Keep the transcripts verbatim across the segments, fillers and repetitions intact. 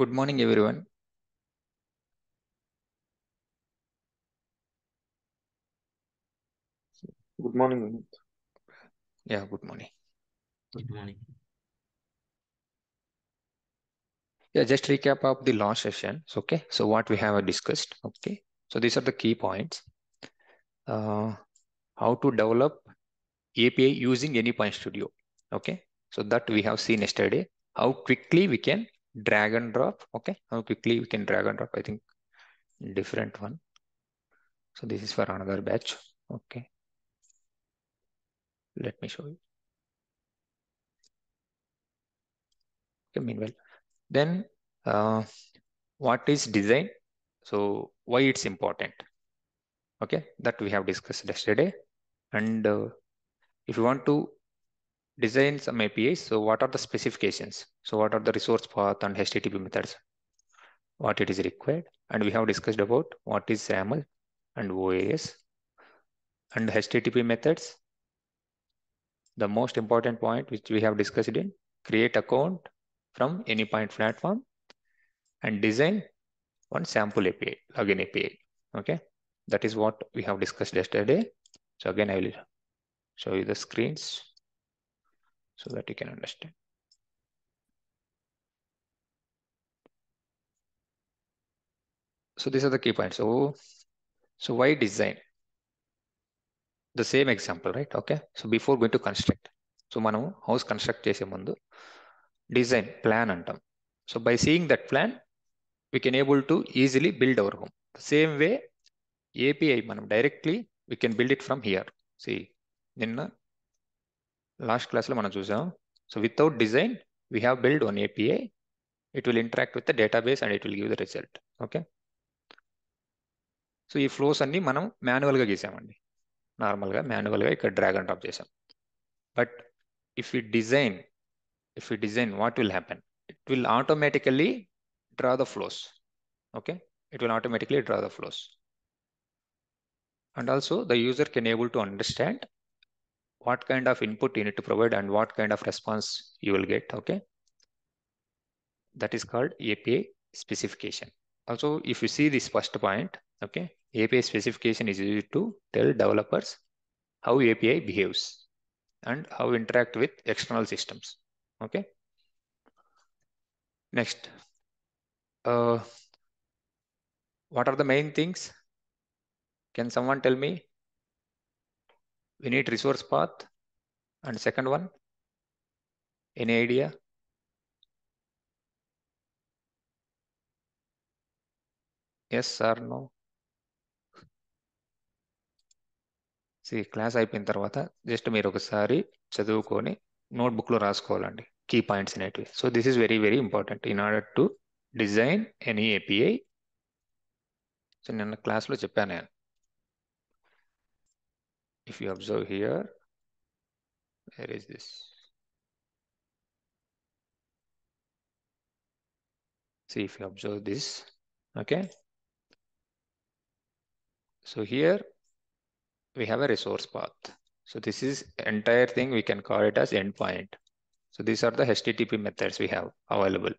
Good morning, everyone. Good morning, Vinit. Yeah, good morning. Good morning. Yeah, just recap of the last session. So, okay, so what we have discussed. Okay, so these are the key points. Uh, how to develop A P I using Anypoint Studio. Okay, so that we have seen yesterday. How quickly we can drag and drop. Okay, how quickly we can drag and drop. I think different one. So this is for another batch. Okay, let me show you. Okay, meanwhile, then uh, what is design? So why it's important? Okay, that we have discussed yesterday. And uh, if you want to design some A P Is, so what are the specifications? So what are the resource path and H T T P methods? What it is required? And we have discussed about what is SAML and O A S and H T T P methods. The most important point which we have discussed in create account from Anypoint platform and design one sample A P I, login A P I. Okay, that is what we have discussed yesterday. So again, I will show you the screens so that you can understand. So these are the key points. So, so why design? The same example, right? Okay. So before going to construct, so manu house construct chese mundu design plan antam. So by seeing that plan, we can able to easily build our home. The same way A P I manam directly we can build it from here. See, ninna last class, so without design, we have built on A P I. It will interact with the database and it will give the result. Okay. So you flows and manam manual ga gisam normal ga manual ga drag and drop gisam. But if we design, if we design, what will happen? It will automatically draw the flows. Okay. It will automatically draw the flows. And also the user can able to understand what kind of input you need to provide and what kind of response you will get. Okay. That is called A P I specification. Also, if you see this first point, okay, A P I specification is used to tell developers how A P I behaves and how interact with external systems. Okay. Next, uh, what are the main things? Can someone tell me? We need resource path. And second one, any idea? Yes or no? See, class అయిపోయిన తర్వాత just మీరు ఒకసారి చదువుకొని notebook లో రాసుకోవాలండి key points అనేటివి. So this is very very important in order to design any A P I. So నేను class లో చెప్పాను నేను. If you observe here, where is this? See, if you observe this, okay. So here we have a resource path. So this is entire thing, we can call it as endpoint. So these are the H T T P methods we have available.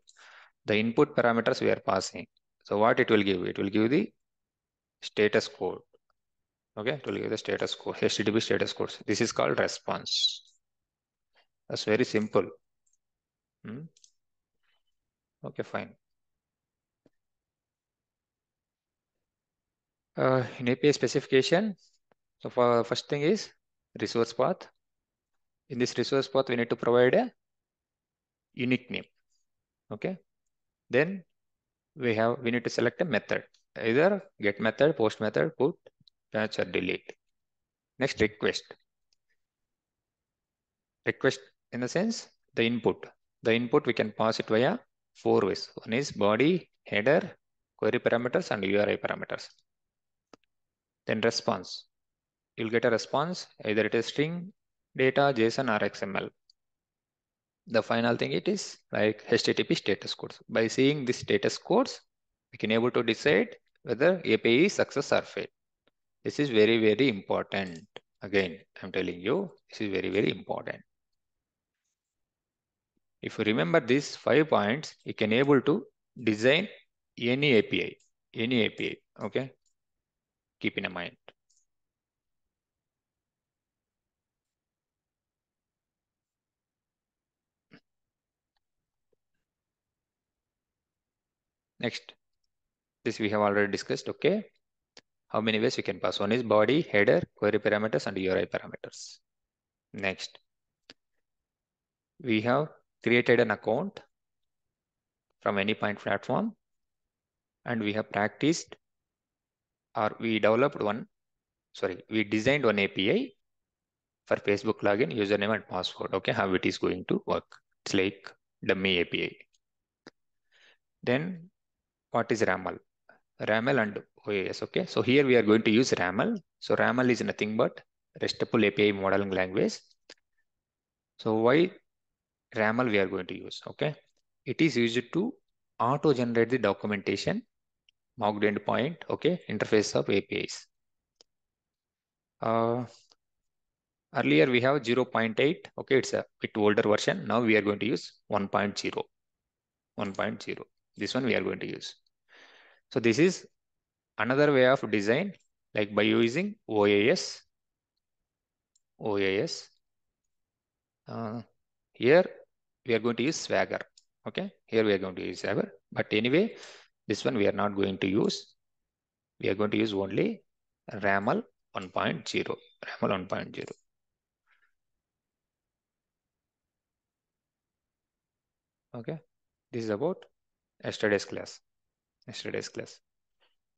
The input parameters we are passing. So what it will give? It will give the status code. Okay, it will give the status code, H T T P status codes. This is called response. That's very simple. Hmm. Okay, fine. Uh, in A P I specification, so for first thing is resource path. In this resource path, we need to provide a unique name. Okay, then we have we need to select a method, either get method, post method, put, patch or delete. Next, request. Request in the sense, the input. The input we can pass it via four ways. One is body, header, query parameters and U R I parameters. Then response. You'll get a response, either it is string, data, JSON or X M L. The final thing it is like H T T P status codes. By seeing this status codes, we can able to decide whether A P I is success or fail. This is very, very important. Again, I'm telling you, this is very, very important. If you remember these five points, you can able to design any A P I, any A P I, okay? Keep in mind. Next, this we have already discussed, okay? How many ways we can pass? One is body, header, query parameters, and U R I parameters. Next, we have created an account from Anypoint Platform, and we have practiced, or we developed one, sorry, we designed one A P I for Facebook login, username and password, okay, how it is going to work. It's like dummy A P I. Then what is RAML? RAML and O A S, okay. So here we are going to use RAML. So RAML is nothing but RESTful A P I modeling language. So why RAML we are going to use, okay. It is used to auto-generate the documentation, mocked endpoint, okay, interface of A P Is. Uh, earlier we have zero point eight, okay, it's a bit older version. Now we are going to use one point zero. one point zero. This one we are going to use. So this is another way of design, like by using O A S. O A S. Uh, here we are going to use Swagger. Okay, here we are going to use Swagger. But anyway, this one we are not going to use. We are going to use only RAML one point zero. RAML one point zero. Okay. This is about yesterday's class, yesterday's class.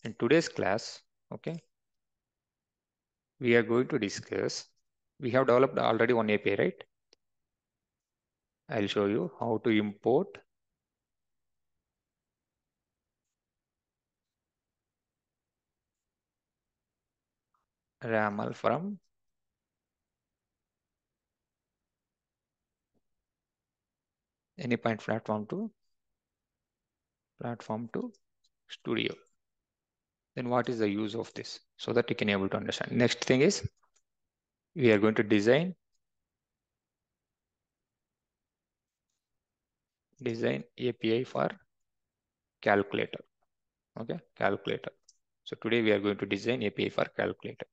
In today's class, okay, we are going to discuss, we have developed already one A P I, right? I'll show you how to import RAML from Anypoint Platform to Platform to Studio. Then what is the use of this, so that you can able to understand. Next thing is we are going to design design A P I for calculator. Okay, calculator. So today we are going to design A P I for calculator.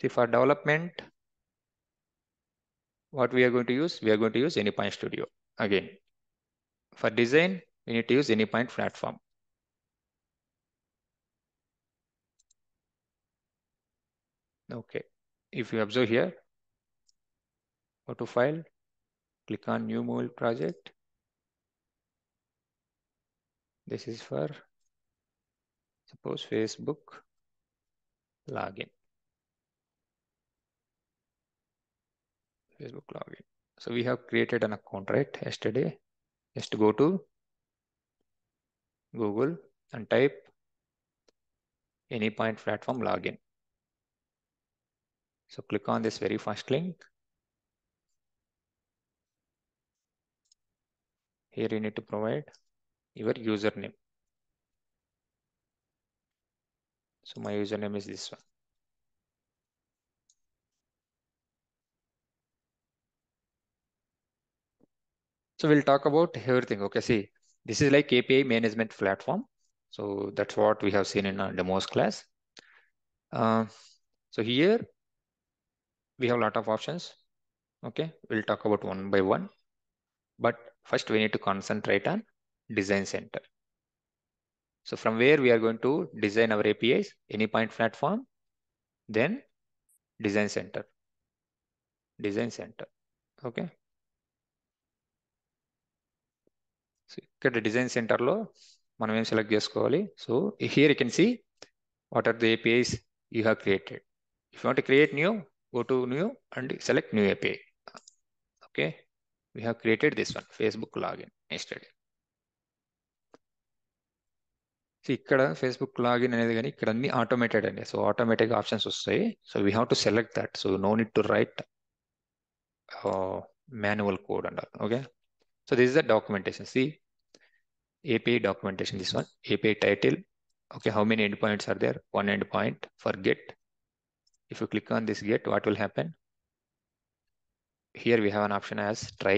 See, for development, what we are going to use? We are going to use Anypoint Studio. Again, for design, we need to use Anypoint Platform. Okay, if you observe here, go to File, click on New Mobile Project. This is for, suppose, Facebook login. Facebook login. So we have created an account, right? Yesterday, just go to Google and type Anypoint Platform login. So click on this very first link. Here you need to provide your username. So my username is this one. So we'll talk about everything. Okay, see, this is like A P I management platform. So that's what we have seen in our demos class. Uh, so here we have a lot of options. Okay, we'll talk about one by one. But first we need to concentrate on Design Center. So from where we are going to design our A P Is, Anypoint Platform, then Design Center. Design Center. Okay. So ఇక్కడ design సెంటర్లో మనం ఏం select చేసుకోవాలి. So here you can see what are the APIs you have created. If you want to create new, go to new and select new API. Okay, we have created this one, Facebook login yesterday. So ఇక్కడ Facebook login అనేది, కానీ ఇక్కడ అన్ని automated అండి. So ఆటోమేటిక్గా options వస్తాయి. So we have to select that. So no need to write manual code అంటారు. Okay, so this is the documentation. See, A P I documentation, this one, A P I title. Okay, how many endpoints are there? One endpoint for GET. If you click on this GET, what will happen? Here we have an option as try.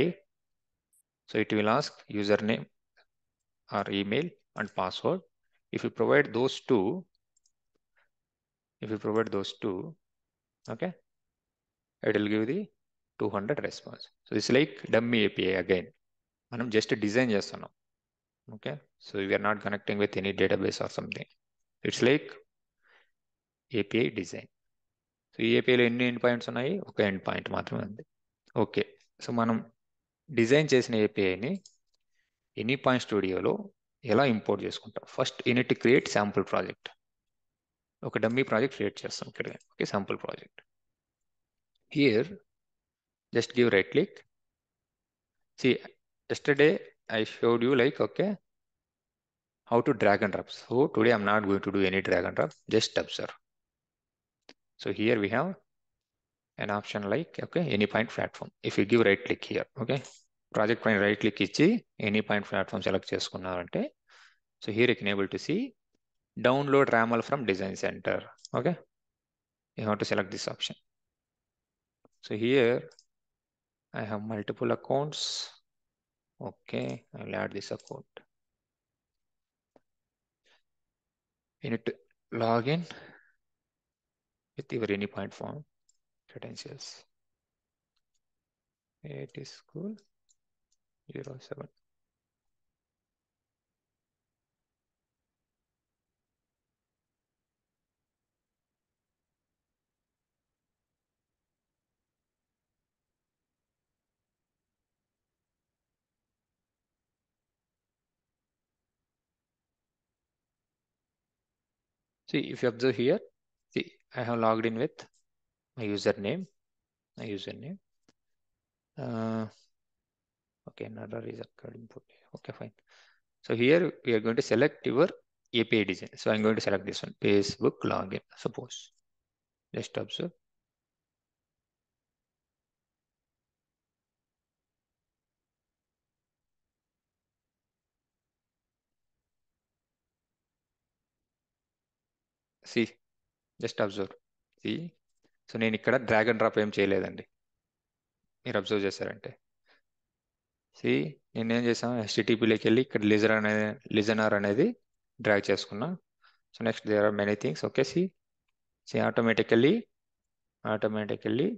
So it will ask username or email and password. If you provide those two, if you provide those two, okay, it will give the two hundred response. So it's like dummy A P I again. I'm just a design JSON. Okay, so we are not connecting with any database or something. It's like A P I design. So A P I lo enni endpoints unnai, oka endpoint maatrame undi. Okay, so manam design chesina A P I ni Anypoint Studio lo ela import cheskuntam. First you need to create sample project. Okay, dummy project create chestam ikkada. Okay, sample project. Here just give right click. See, yesterday I showed you like, okay, how to drag and drop. So today I'm not going to do any drag and drop, just observe. So here we have an option like, okay, Anypoint Platform. If you give right click here, okay, project point right click ichi, Anypoint Platform select cheskunnarante. So here you can able to see download RAML from Design Center. Okay, you have to select this option. So here I have multiple accounts. Okay, I'll add this account. You need to log in with your Anypoint form credentials. It is school zero seven. See, if you observe here, see, I have logged in with my username, my username. Uh, okay, another is occurred input. Okay, fine. So here we are going to select your A P I design. So I'm going to select this one, Facebook login, suppose. Just observe. See, just observe. See, so nenu ikkada drag and drop em cheyaledandi. Meer observe chesarante. See, nenu em chesam H T T P loki elli ikkada listener anedi listener anedi drag cheskunna. So next there are many things. Okay, see, see automatically automatically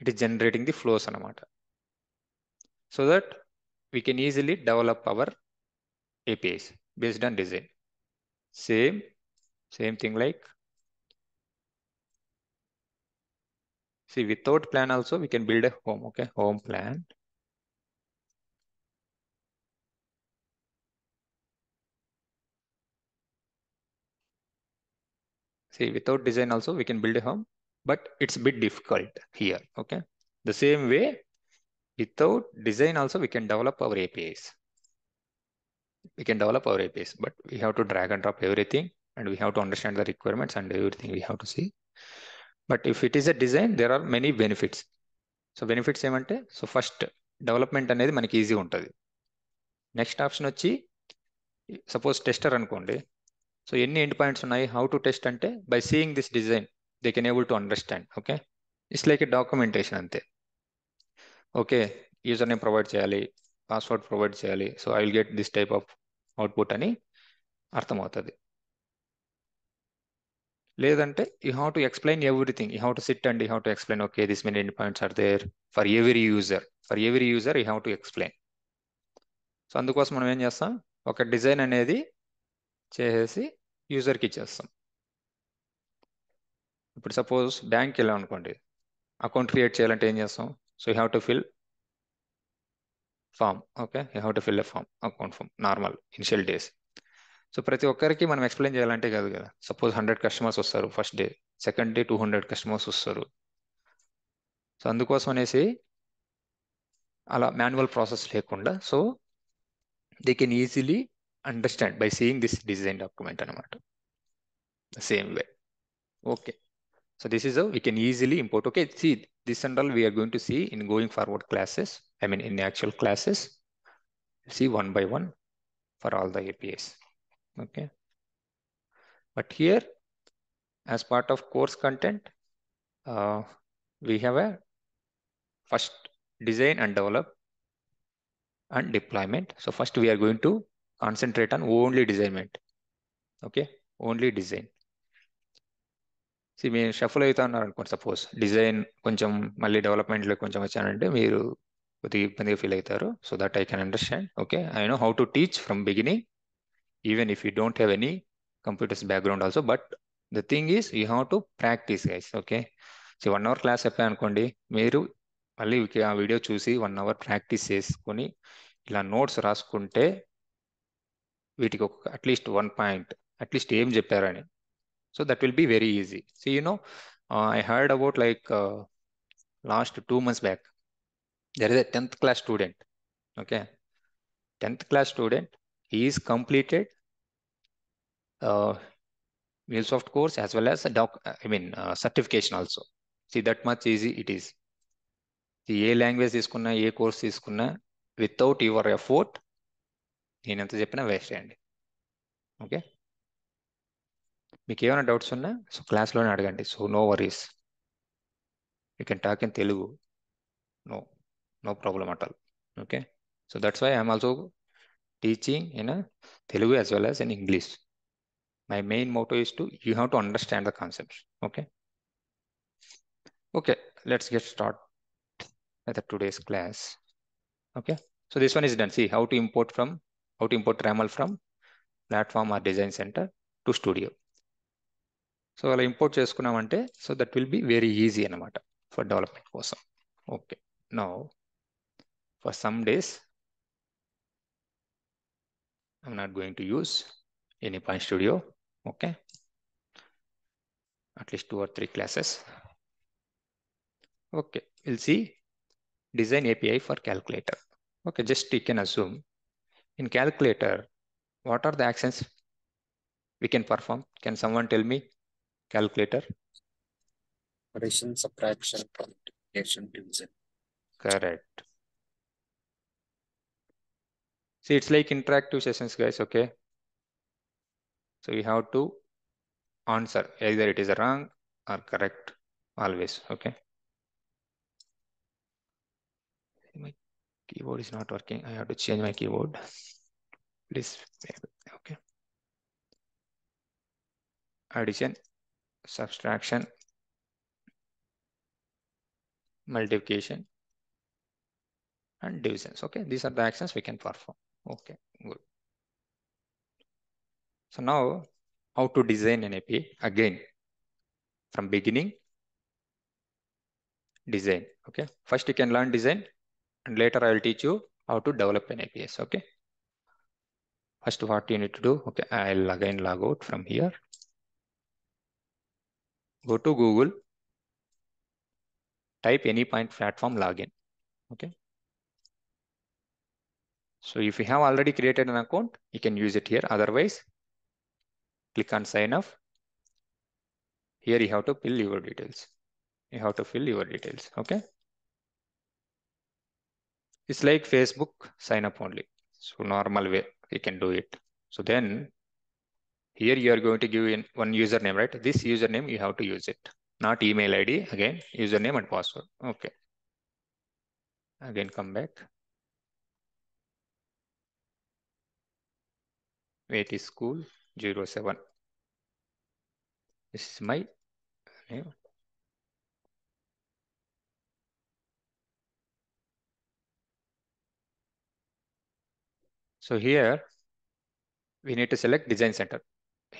it is generating the flows anamata. So that we can easily develop our A P Is based on design. Same, same thing like, see, without plan also we can build a home, okay, home plan. See, without design also we can build a home, but it's a bit difficult here, okay. The same way, without design also we can develop our A P Is. We can develop our A P Is, but we have to drag and drop everything and we have to understand the requirements and everything we have to see. But if it is a design, there are many benefits. So benefits emante, so first development anedi manaki easy untadi. Next option vachi, suppose tester anukonde. So any endpoints unnai, how to test ante by seeing this design they can able to understand, okay. It's like a documentation ante. Okay, username provide cheyali, password provide cheyali, so I will get this type of output ani artham avutadi. Ledante you have to explain everything, you have to sit and you have to explain, okay, this many endpoints are there for every user, for every user you have to explain. So andukosam manam em chestam, oka design anedi chesi user ki chestam. Ippudu suppose bank ela anukondi, account create cheyalante em chestam, so you have to fill form, okay, you have to fill a form, account form, normal initial days. So prati okkariki manam explain cheyalante kadu kada. Suppose one hundred customers vastaru first day, second day two hundred customers vastaru. So andukosam anesi ala manual process lekunda, so they can easily understand by seeing this design document anamata. The same way. Okay, so this is how we can easily import. Okay, see, this and all we are going to see in going forward classes, I mean in actual classes. See one by one for all the A P Is. Okay, but here as part of course content, uh, we have a first design and develop, and deployment. So first we are going to concentrate on only designment. Okay, only design. See, we shuffle it on suppose design koncham malli development lo koncham vachanante meeru kodi ibbandi feel aitaru. So that I can understand. Okay, I know how to teach from beginning, even if you don't have any computers background also. But the thing is, you have to practice, guys. Okay, so one hour class appa ankondi meeru malli aa video chusi one hour practice cheskoni ila notes raskunte vitiki at least one point at least em chepparani. So that will be very easy. See, you know, uh, I heard about like uh, last two months back, there is a tenth class student. Okay, tenth class student, he is completed uh, MuleSoft course as well as a doc, I mean uh, certification also. See, that much easy it is. See, a language తీసుకున్నా ఏ course తీసుకున్నా without your effort నేను ఎంత చెప్పినా waste అండి. Okay, మీకు ఏమైనా doubts ఉన్నా సో క్లాస్లోనే అడగండి. So no worries, you can talk in Telugu, no no problem at all. Okay, so that's why I'm also teaching in Telugu as well as in English. My main motto is to, you have to understand the concepts. Okay. Okay. Let's get started with the today's class. Okay. So this one is done. See how to import from, how to import RAML from platform or design center to studio. So I'll import cheskunamante. So that will be very easy anamata for development person. Okay. Now for some days, I'm not going to use Anypoint Studio. Okay, at least two or three classes. Okay, we'll see design A P I for calculator. Okay, just you can assume in calculator, what are the actions we can perform? Can someone tell me? Calculator. Addition, subtraction, multiplication, division. Correct. See, it's like interactive sessions, guys. Okay. So we have to answer, either it is wrong or correct always. Okay. My keyboard is not working. I have to change my keyboard. Please. Okay. Addition, subtraction, multiplication, and divisions. Okay. These are the actions we can perform. Okay. Good. So now, how to design an A P I again from beginning? Design. Okay. First, you can learn design, and later I will teach you how to develop an A P Is. Okay. First, what you need to do? Okay, I'll again log out from here. Go to Google. Type Anypoint Platform login. Okay. So if you have already created an account, you can use it here. Otherwise, click on sign up. Here you have to fill your details. You have to fill your details. Okay. It's like Facebook sign up only. So normal way you can do it. So then here you are going to give in one username, right? This username you have to use it. Not email I D. Again, username and password. Okay. Again, come back. Wait is cool. zero seven. This is my name. So here we need to select design center.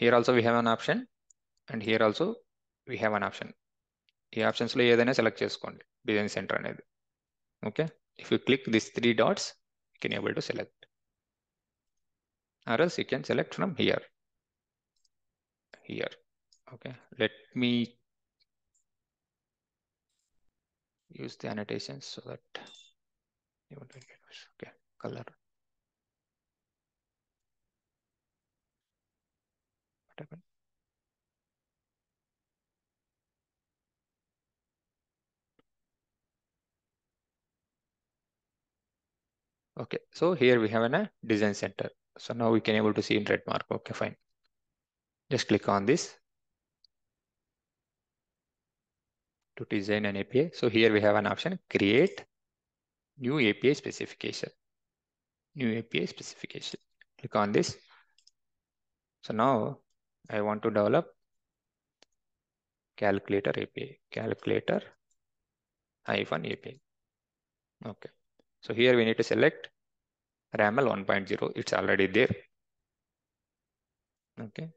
Here also we have an option, and here also we have an option. The options lo edaina select cheskondi design center anedi. Okay, if you click these three dots, you can able to select, or else you can select from here. Here. Okay, let me use the annotations so that you will get this. Okay, color. What happened? Okay, so here we have a design center. So now we can able to see in red mark. Okay, fine. Just click on this to design an A P I. So here we have an option, create new A P I specification. new A P I specification. Click on this. So now I want to develop calculator A P I, calculator hyphen A P I. Okay. So here we need to select RAML one point zero. It's already there. Okay.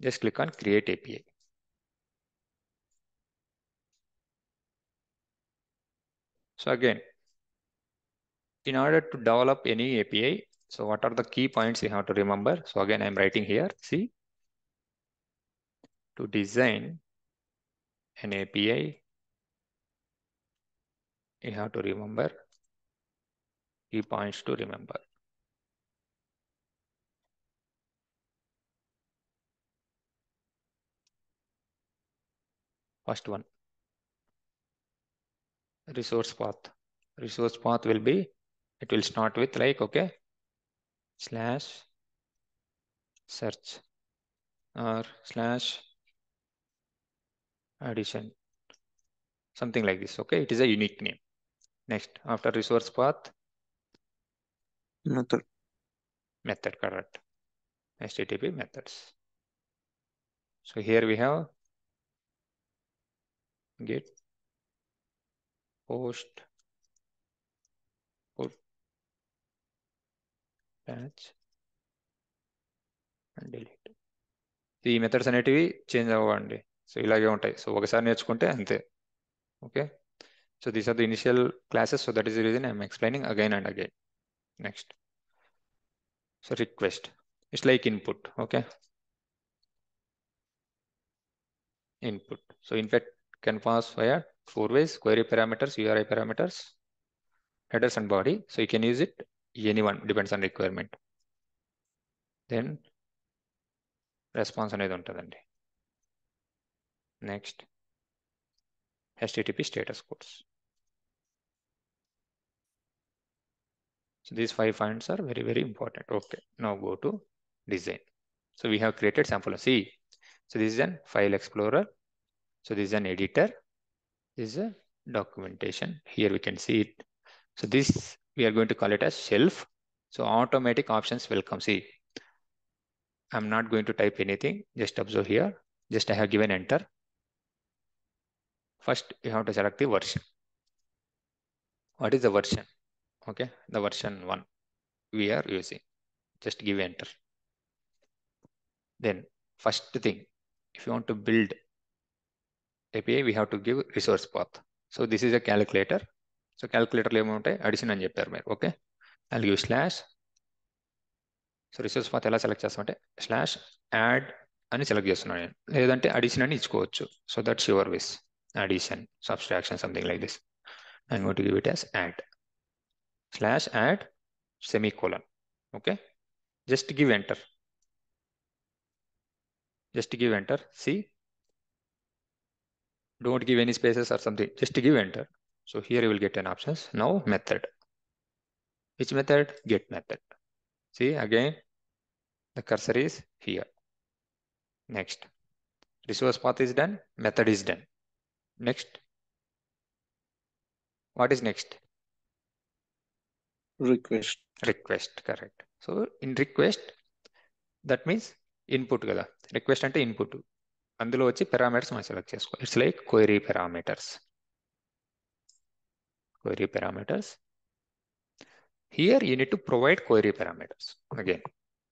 Just click on create A P I. So again, in order to develop any A P I, so what are the key points you have to remember? So again, I'm writing here, see, to design an A P I, you have to remember key points to remember. First one, resource path. Resource path will be, it will start with like, okay, slash search or slash addition, something like this. Okay, it is a unique name. Next, after resource path, method. Method, correct. H T T P methods. So here we have get, post, put, patch, and delete. The methods are change over. So you okay. So these are the initial classes. So that is the reason I'm explaining again and again. Next. So request. It's like input. Okay. Input. So in fact, can pass via four ways: query parameters, U R I parameters, headers and body. So you can use it anyone, depends on requirement. Then response అనేది ఉంటుందండి. Next, H T T P status codes. So these five points are very very important. Okay, now go to design. So we have created sample. See, so this is an file explorer. So this is an editor, this is a documentation. Here we can see it. So this, we are going to call it as shelf. So automatic options will come. See, I'm not going to type anything. Just observe here. Just I have given enter. First, you have to select the version. What is the version? Okay, the version one we are using. Just give enter. Then first thing, if you want to build A P I, we have to give resource path. So this is a calculator. So calculator addition and cheptaru. Okay, I'll give slash. So resource path ela select chestunte slash add ani select chestunnanu ledante addition ani ichukochu. So that's your ways, addition, subtraction, something like this. I'm going to give it as add slash add semicolon. Okay, just give enter, just give enter. See, don't give any spaces or something, just to give enter. So here you will get an options. Now method. Which method? Get method. See, again, the cursor is here. Next, resource path is done, method is done. Next, what is next? Request. Request, correct. So in request, that means input. Request and input. Andulo vachi parameters ma select chesko. It's like query parameters. Query parameters. Here you need to provide query parameters again.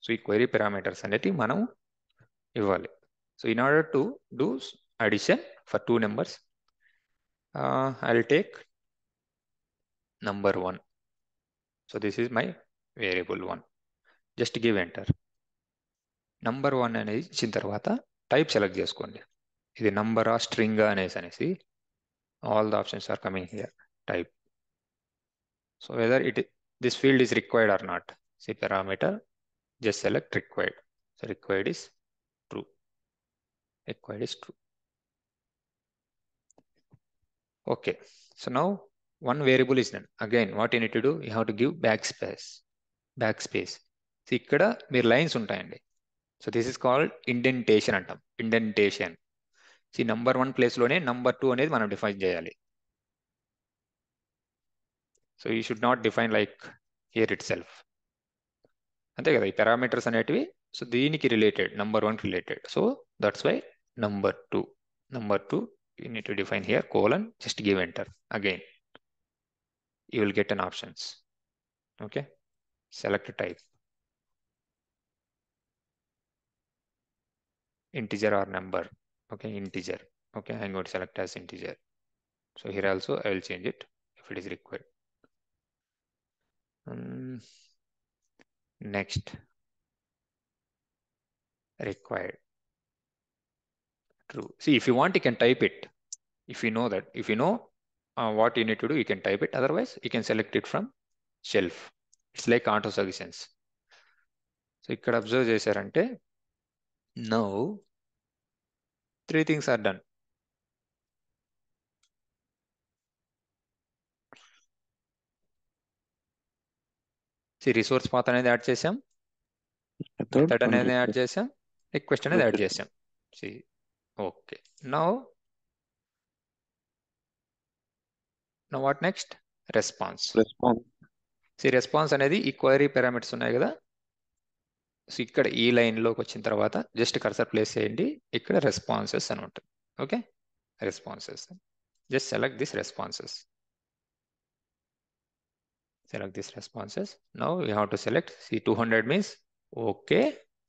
So ee query parameters anedi manam ivvali. So in order to do addition for two numbers, uh, I'll take number one. So this is my variable one. Just give enter. Number one anedi ichin tarvata type select chesukondi. Idi number or string anesi anesi all the options are coming here. Type. So whether it this field is required or not. See, parameter, just select required. So required is true. Required is true. Okay. So now one variable is done. Again, what you need to do, you have to give backspace. Backspace. See, ikkada meer lines untayandi. So this is called indentation antam. Indentation. See, number one place lone, number two anedi manam define cheyali. So you should not define like here itself. Ante kada ee parameters anetivi, so deeniki related number one related, so that's why number two number two you need to define here colon, just give enter. Again you will get an options. Okay, select type integer or number. Okay, integer. Okay, I'm going to select as integer. So here also I will change it if it is required. Um, next, required true. See, if you want, you can type it. If you know that, if you know uh, what you need to do, you can type it. Otherwise, you can select it from shelf. It's like auto suggestions. So you could observe this ante. Now, three things are done. See, resource path అనేది add చేసాం, method అనేది add చేసాం, request అనేది add చేసాం. See, okay. Now, now what next? Response. Response. See, response అనేది ఈ query parameters ఉన్నాయి కదా. సో ఇక్కడ ఈ లైన్లోకి వచ్చిన తర్వాత జస్ట్ కర్సర్ ప్లేస్ చేయండి, ఇక్కడ రెస్పాన్సెస్ అని ఉంటుంది. Okay, responses just select this responses select these responses. Now we have to select, see two hundred means, okay.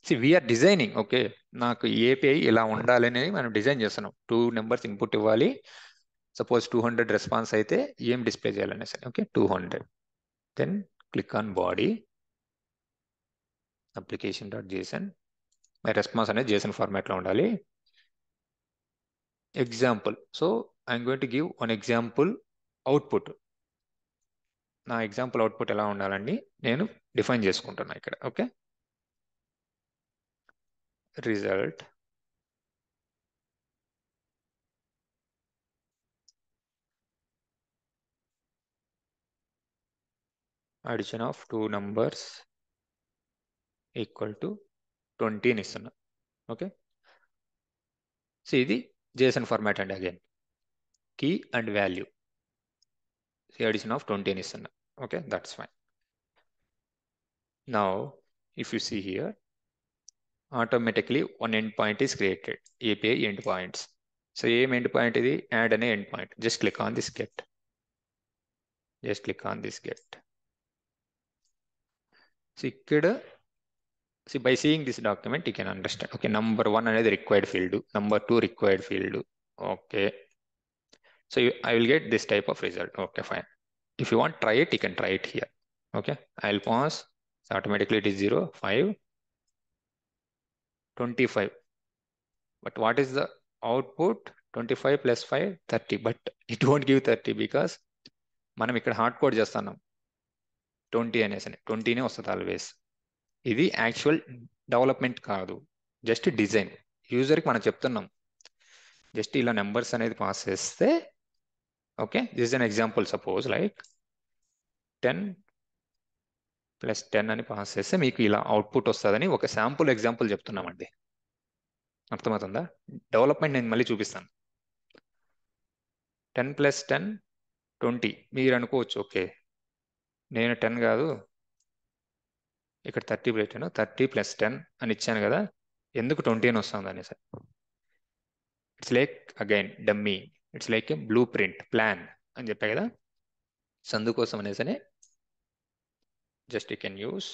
See, we are designing, okay. Naku A P I ila undalani manam design chestunnam. Two numbers input ivvali. Suppose two hundred response aithe em display cheyalani, okay, two hundred. Then click on body, application.json. My response ane JSON format lo undali. Example. So I'm going to give one example output. నా example output ఎలా ఉండాలని నేను define చేసుకుంటున్నా ఇక్కడ. Okay, result addition of two numbers equal to twenty అని ఇస్తున్నా. Okay, so ఇది JSON format అండి. Again key and value, so addition of twenty అని ఇస్తున్నా. Okay, that's fine. Now, if you see here, automatically one endpoint is created, A P I endpoints. So, aim endpoint is add an endpoint. Just click on this get. Just click on this get. See, see by seeing this document, you can understand. Okay, number one another required field, number two required field. Okay. So, you, I will get this type of result. Okay, fine. If you want try it, you can try it here. Okay, I'll pause. So automatically it is zero, five, twenty-five. But what is the output? twenty-five plus five, thirty. But it won't give thirty because manam ikkada hard code chestunam. twenty anesani. twenty ne vastadi always. Idi actual development kaadu. Just design. User ki manam cheptunnam. Just ila numbers anedi pass chesthe. Okay, this is an example. Suppose like ten plus ten and pass chesthe meeku ila output ostadani oka sample example cheptunnamandi. Arthamathunda development nenu malli chupistanu. ten plus ten twenty meer anukochu. Okay, nenu ten kaadu ikkada thirty petanu, thirty plus ten ani ichchanu kada, enduku twenty ani ostandi ani sir. It's like again dummy. It's like a blueprint plan. And Sandhu kosam anesane, just you can use.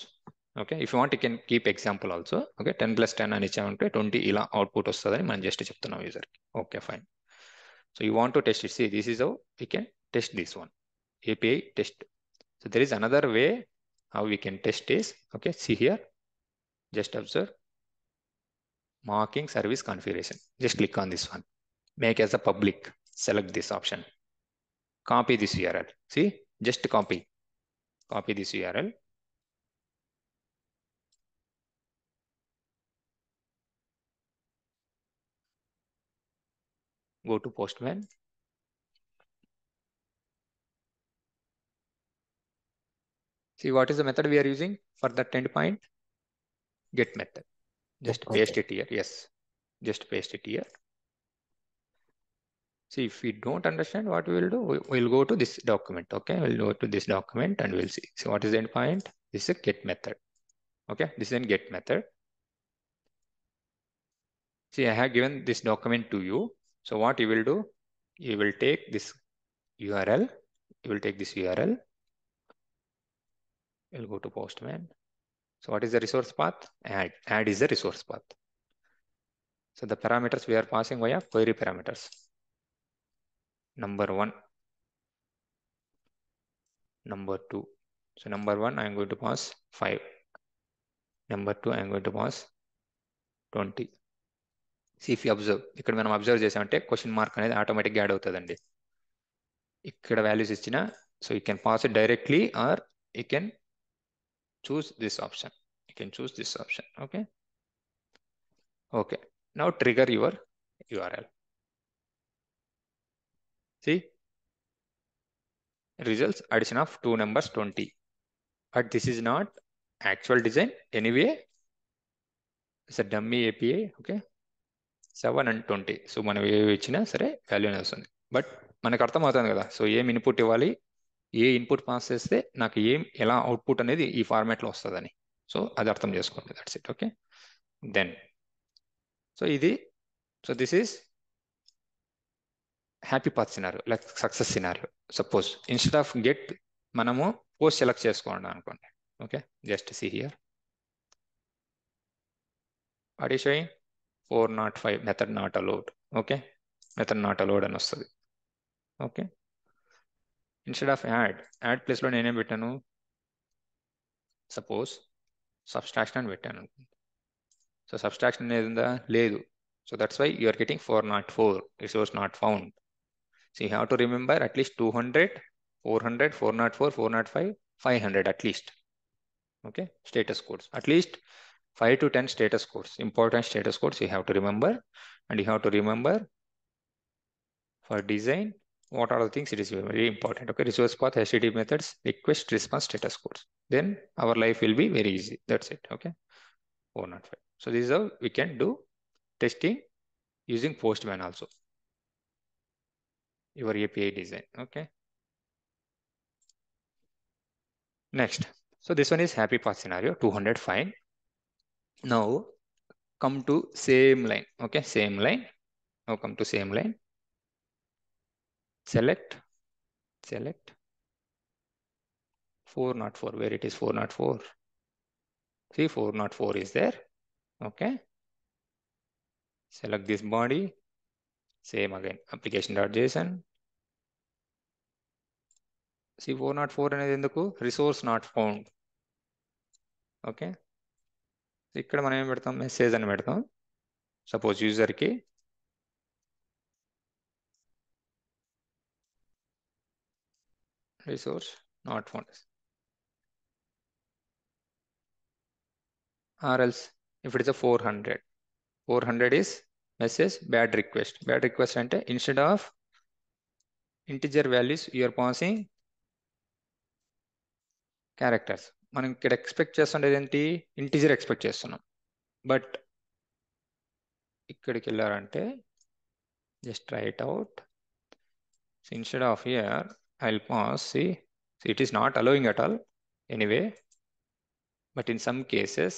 Okay, if you want, you can keep example also. Okay, ten plus ten and twenty ila output ostadani man just cheptunna user. Okay, fine. So you want to test it. See, this is how we can test this one. A P I test. So there is another way how we can test this. Okay, see here. Just observe. Marking service configuration. Just click on this one. Make as a public. Select this option. Copy this U R L. See, just copy. Copy this U R L. Go to Postman. See, what is the method we are using for that endpoint? Get method. Just paste it here. Yes. Just paste it here. See, if we don't understand, what we will do, we, we'll go to this document. Okay, we'll go to this document and we'll see. So what is the endpoint? This is a get method. Okay, this is a get method. See, I have given this document to you. So what you will do, you will take this U R L. You will take this U R L. You'll go to Postman. So what is the resource path? Add. Add is the resource path. So the parameters we are passing via query parameters. Number one. Number two. So number one, I'm going to pass five. Number two, I'm going to pass twenty. See, if you observe, ఇక్కడ మనం observe చేసామంటే question mark అనేది automatic గా add అవుతదండి. ఇక్కడ values ఇచ్చినా so you can pass it directly or you can choose this option. You can choose this option. Okay. Okay. Now trigger your U R L. See, results addition of two numbers twenty, but this is not actual design. Anyway, it's a dummy A P I. Okay. seven and twenty. So value, but so yem input ivali. ఏ input pass చేస్తే నాకు ఏం ఎలా output అనేది ఈ ఫార్మాట్లో వస్తుందని so అది అర్థం చేసుకోండి. That's it. Okay then so ఇది so this is happy path scenario like success scenario. Suppose instead of get మనము పోస్ట్ సెలెక్ట్ చేసుకోండి అనుకోండి. Okay just see here what is showing four not five method not allowed. Okay method not allowed అని వస్తుంది. Okay instead of add, add place lo nene bettanu suppose subtraction and bettanu. So subtraction edunda ledu. So that's why you are getting four oh four, resource not found. So you have to remember at least two hundred, four hundred, four oh four, four oh five, five hundred at least. Okay, status codes, at least five to ten status codes, important status codes you have to remember. And you have to remember for design, what are the things it is very important. Okay, resource path, H T T P methods, request, response, status codes. Then our life will be very easy. That's it. Okay, four oh five. So this is how we can do testing using Postman also. Your A P I design. Okay. Next. So this one is happy path scenario, two hundred fine. Now come to same line. Okay, same line. Now come to same line. Select, select four oh four, where it is four oh four. See, four oh four is there. Okay. Select this body. Same again, application.json. See, four oh four and then resource not found. Okay. Suppose user key. Resource not found, or else if it is a four hundred, four hundred is message bad request. Bad request and instead of integer values, you are passing characters. Man could expect just an identity integer expect just on, but just try it out. So instead of here, I'll pass, see, so it is not allowing at all anyway, but in some cases,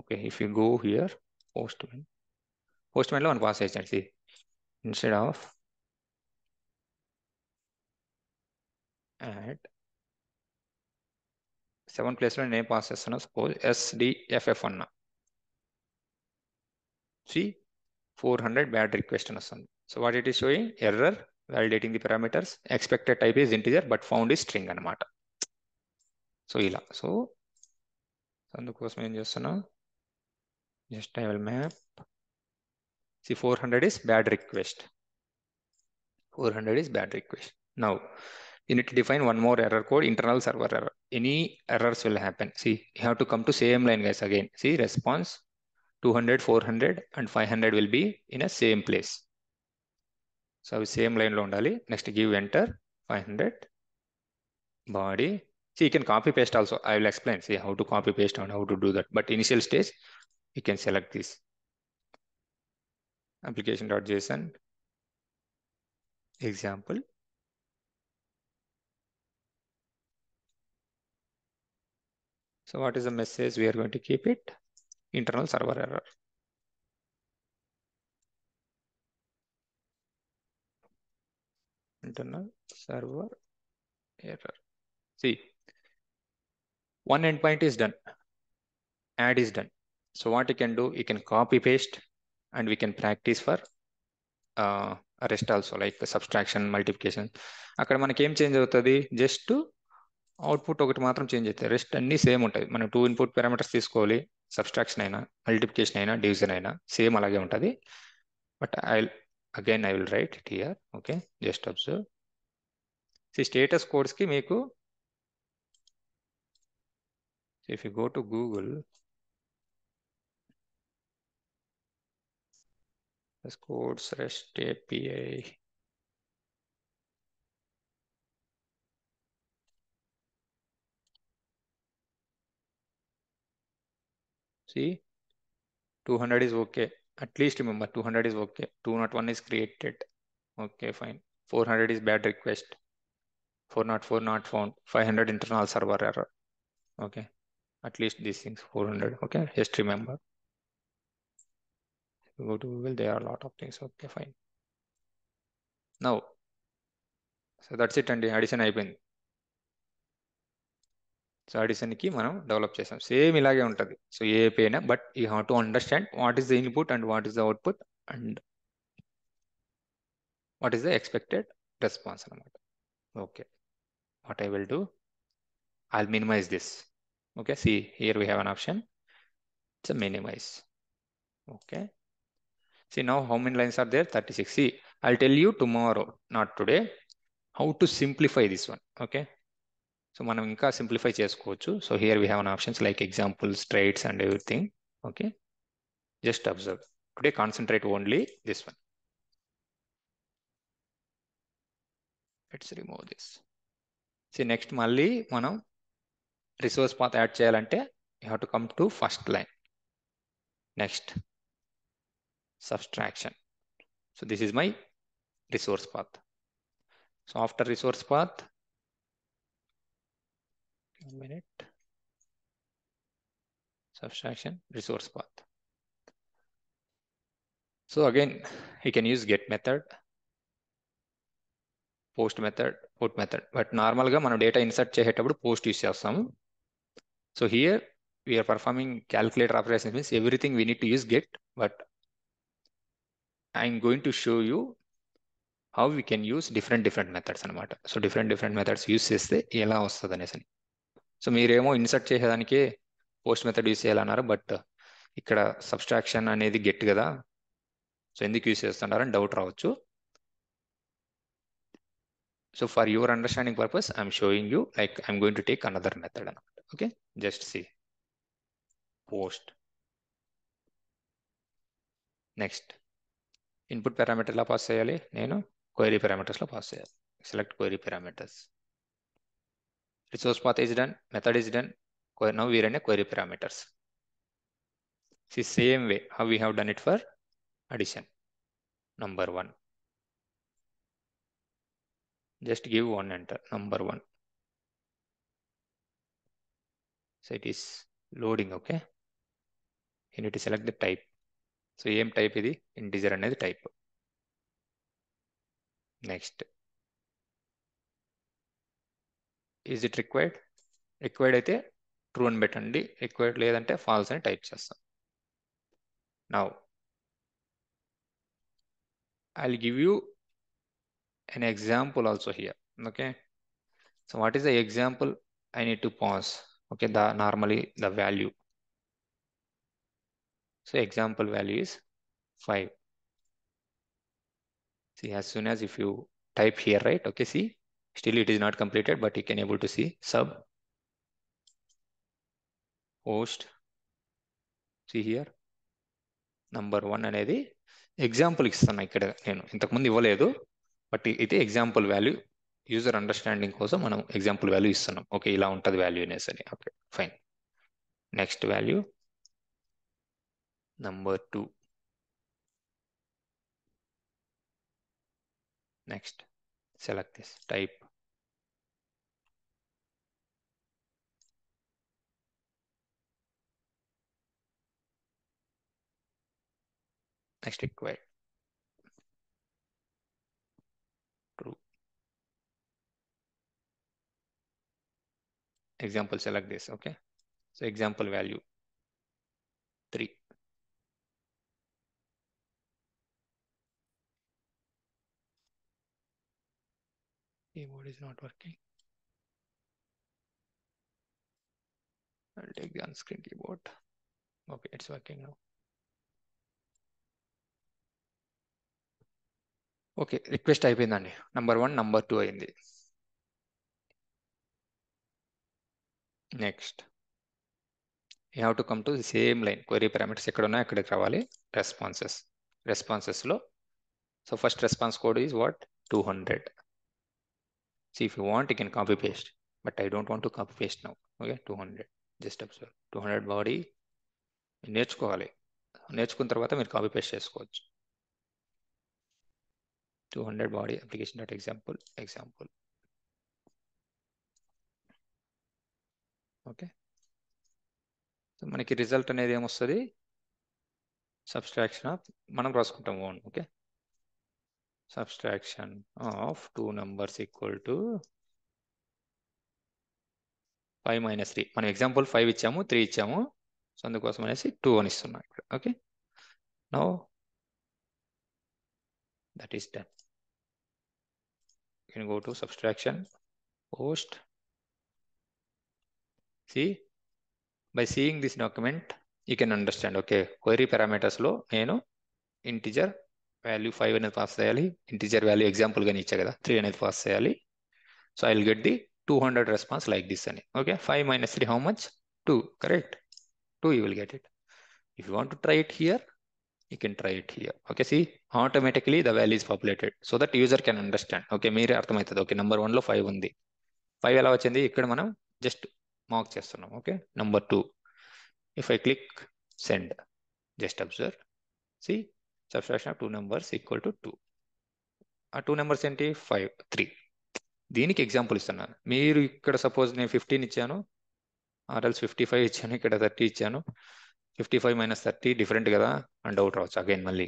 okay, if you go here, Postman, Postman lo one pass agent, see, instead of add, seven place lo name pass chestanu, suppose S D F F one, see, four hundred bad request on us. So what it is showing, error, validating the parameters, expected type is integer, but found is string anamata. So, ila. So, just I will map. See, four hundred is bad request. four hundred is bad request. Now, you need to define one more error code, internal server error. Any errors will happen. See, you have to come to same line, guys, again. See, response two hundred, four hundred, and five hundred will be in a same place. So same line lo undali. Next give enter five hundred body. See, you can copy paste also. I will explain. See how to copy paste and how to do that. But initial stage, you can select this application.json. example. So what is the message we are going to keep it? Internal server error. Internal server error. See, one endpoint is done. Add is done. So what you can do, you can copy paste and we can practice for uh, rest also, like subtraction, multiplication. Akkada manaki em change avutadi, just to output okati matram change aithe, rest anni same untadi. Mana two input parameters teeskovali, subtraction aina, multiplication aina, division aina, same alage untadi. But I'll again I will write it here. Okay, just observe. See, status codes ki meeku, if you go to Google, codes REST A P I. See, two hundred is okay. At least remember, two hundred is okay. two oh one is created. Okay, fine. four hundred is bad request. four oh four not found. five hundred internal server error. Okay. At least these things, four hundred. Okay, just remember. Go to Google, there are a lot of things. Okay, fine. Now, so that's it. And the addition I been. So addition ki manam develop chesam. Same ilage untadi. So A P I na, but you have to understand what is the input and what is the output and what is the expected response. Okay. What I will do, I'll minimize this. Okay. See, here we have an option. It's a minimize. Okay. See, now how many lines are there? thirty-six. See, I'll tell you tomorrow, not today, how to simplify this one. Okay. So, manam inka simplify chesukochu. So, here we have an options like examples, traits, and everything. Okay. Just observe. Today, concentrate only this one. Let's remove this. See, next, malli, manam resource path add cheyalante, you have to come to first line. Next. Subtraction. So this is my resource path. So after resource path, one minute, subtraction, resource path. So again, you can use get method, post method, put method. But normal ga mana data insert chesetabbudu post use chestam. So here we are performing calculator operations, means everything we need to use get, but I'm going to show you how we can use different different methods anamata. So different different methods use chesthe ela vastadi anesi. So meeremo insert cheyadaniki post method use cheyalanaru, but ikkada subtraction anedi get kada, so enduku use chestunaru and doubt ravachu. So for your understanding purpose, I'm showing you, like I'm going to take another method anamata. Okay, just see post. Next, input parameter la pass cheyali nenu, query parameters la pass cheyali. Select query parameters. Resource path is done, method is done. Now we run a query parameters. See, same way how we have done it for addition. Number one, just give one enter, number one. So it is loading. Okay, you need to select the type. So em type idi, integer anedi type. Next, is it required? Required aithe true ani pettandi, required ledante false ani type chestam. Now I'll give you an example also here. Okay, so what is the example? I need to pause. Okay, the normally the value, so example value is five. See, as soon as if you type here, right? Okay, see, still it is not completed, but you can able to see sub post. See here, number one anedi example isthana ikkada nenu intaku mundu ivvaledu, but ite example value, user understanding kosam manam example value isthunnam. Okay, ila untadi value anesani. Okay, fine. Next value, number two. Next, select this type. Next required. True. Example, select this, okay? So example value three. Keyboard is not working. I'll take the on-screen keyboard. Okay, it's working now. Okay, request type in the number one, number two in the next. You have to come to the same line query parameters. Ekadona responses responses low. So first response code is what two hundred. See, if you want, you can copy paste, but I don't want to copy paste now. Okay, two hundred. Just observe two hundred body. Nechukovali. Nechukun tarvata meer copy paste chesukovachu. two hundred body application dot example example. Okay. So manaki result anedi em ostadi subtraction of manam raasukuntam one. Okay, subtraction of two numbers equal to five minus three. Manu example five ichamu, three ichamu, so andukosam anesi two ani istunna. Okay, now that is done. You can go to subtraction, post. See, by seeing this document, you can understand. Okay, query parameters low, you know, integer value five and pass the integer value example three and pass. So I'll get the two hundred response like this. Okay, five minus three, how much? two, correct? two, you will get it. If you want to try it here, you can try it here. Okay, see, automatically the value is populated so that user can understand. Okay, mere artham aitadi. Okay, number one lo five undi. five ela vachindi ikkada manam just mark chestunnam. Okay, number two. If I click send, just observe. See, subtraction of two numbers equal to two. Our two numbers enti five three. Deeniki example istunnanu. Meeru ikkada suppose nenu fifteen ichchanu, or else fifty-five ichchanu, ikkada thirty ichchanu. fifty-five minus thirty different kada and out routes again only.